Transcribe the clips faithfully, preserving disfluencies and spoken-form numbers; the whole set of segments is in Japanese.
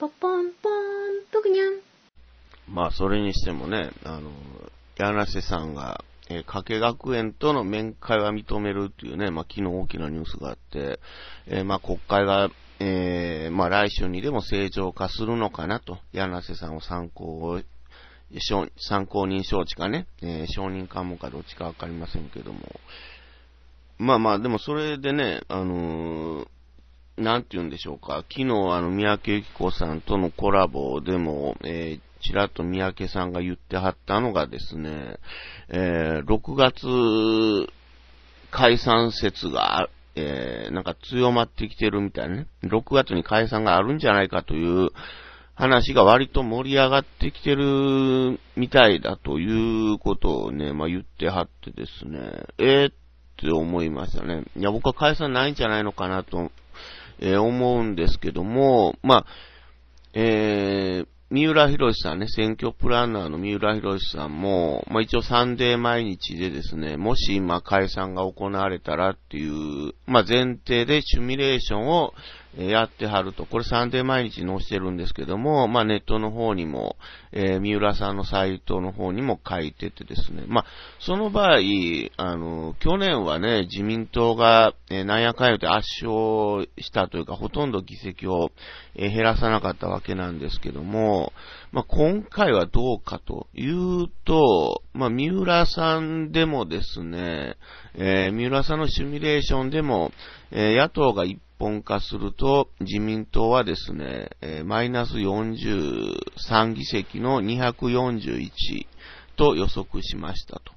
ポポンポーンプグニャン。まあそれにしてもね、あの柳瀬さんがえー、加計学園との面会は認めるというね、まあ、昨日大きなニュースがあって、えー、まあ国会が、えー、まあ来週にでも正常化するのかなと、柳瀬さんを参考参考人招致かね、えー、証人喚問かどっちかわかりませんけども、まあまあでもそれでね、あのー、なんて言うんでしょうか、昨日あの三宅由紀子さんとのコラボでも、えーちらっと三宅さんが言ってはったのがですね、えー、ろくがつ解散説が、えー、なんか強まってきてるみたいなね、ろくがつに解散があるんじゃないかという話が割と盛り上がってきてるみたいだということをね、まあ、言ってはってですね、えーって思いましたね。いや、僕は解散ないんじゃないのかなと、えー、思うんですけども、まあ、えー、三浦博さんね、選挙プランナーの三浦博さんも、まあ、一応サンデー毎日でですね、もし今解散が行われたらっていう、まあ、前提でシミュレーションをやってはると。これサンデー毎日載せてるんですけども、まあ、ネットの方にも、えー、三浦さんのサイトの方にも書いててですね、まあ、その場合、あの、去年はね、自民党が、えー、なんやかんやで圧勝したというか、ほとんど議席を、えー、減らさなかったわけなんですけども、まあ、今回はどうかというと、まあ、三浦さんでもですね、えー、三浦さんのシミュレーションでも、えー、野党が一本化すると、自民党はですね、えー、マイナスよんじゅうさん議席のにひゃくよんじゅういちと予測しましたと。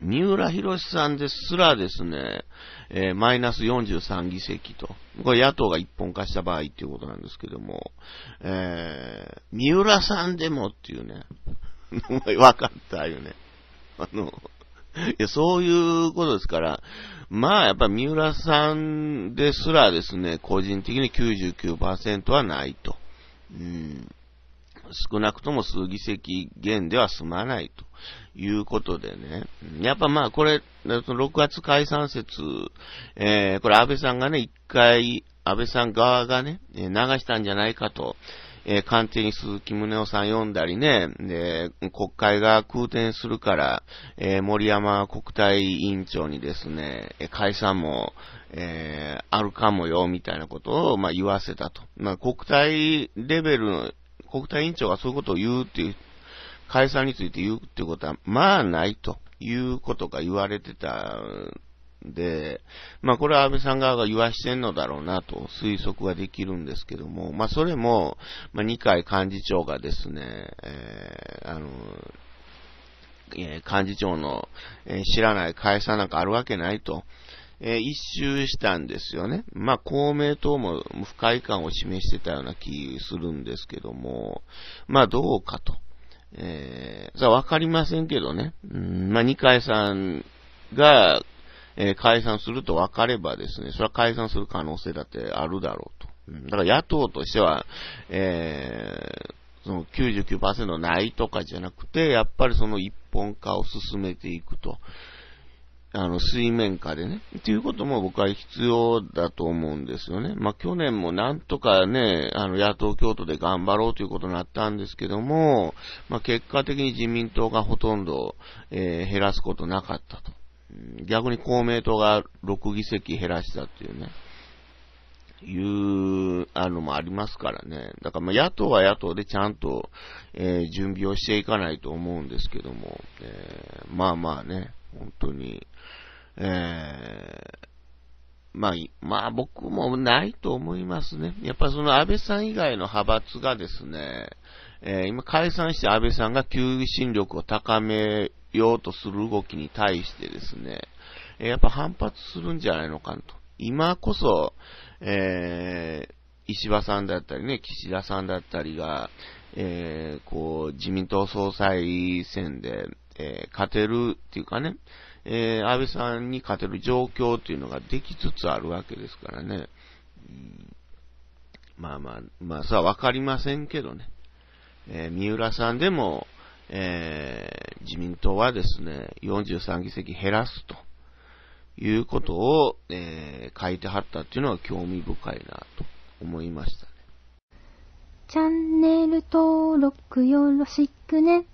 三浦博さんですらですね、えー、マイナスよんじゅうさん議席と。これ野党が一本化した場合っていうことなんですけども、えー、三浦さんでもっていうね、わかったよね。あの、いや、そういうことですから、まあやっぱ三浦さんですらですね、個人的に きゅうじゅうきゅうパーセント はないと。うん。少なくとも数議席減では済まないということでね。やっぱまあこれ、ろくがつ解散説、えー、これ安倍さんがね、一回、安倍さん側がね、流したんじゃないかと、えー、官邸に鈴木宗男さん読んだりね、で、国会が空転するから、えー、森山国対委員長にですね、解散も、えー、あるかもよ、みたいなことを、まあ言わせたと。まあ国対レベルの、国対委員長がそういうことを言うっていう、解散について言うっていうことは、まあないということが言われてたんで、まあこれは安倍さん側が言わしてんのだろうなと推測ができるんですけども、まあそれも、まあ二階幹事長がですね、えー、あの、えー、幹事長の、えー、知らない解散なんかあるわけないと。えー、一周したんですよね。まあ、公明党も不快感を示してたような気するんですけども、まあ、どうかと。えー、さあ、わかりませんけどね。うん、まあ、二階さんが、えー、解散すると分かればですね、それは解散する可能性だってあるだろうと。うん、だから野党としては、えーその きゅうじゅうきゅうパーセント ないとかじゃなくて、やっぱりその一本化を進めていくと。あの、水面下でね。っていうことも僕は必要だと思うんですよね。まあ、去年もなんとかね、あの、野党共闘で頑張ろうということになったんですけども、まあ、結果的に自民党がほとんど、えー、減らすことなかったと。逆に公明党がろく議席減らしたっていうね、いう、あのもありますからね。だから、ま、野党は野党でちゃんと、えー、準備をしていかないと思うんですけども、えー、まあまあね。本当に、えー、まあ、まあ僕もないと思いますね。やっぱりその安倍さん以外の派閥がですね、えー、今解散して安倍さんが求心力を高めようとする動きに対してですね、えー、やっぱ反発するんじゃないのかなと。今こそ、えー、石破さんだったりね、岸田さんだったりが、えー、こう、自民党総裁選で、えー、勝てるっていうかね、えー、安倍さんに勝てる状況っていうのができつつあるわけですからね。うん、まあまあ、まあさあわかりませんけどね。えー、三浦さんでも、えー、自民党はですね、よんじゅうさん議席減らすということを、えー、書いてはったっていうのは興味深いなと思いましたね。チャンネル登録よろしくね。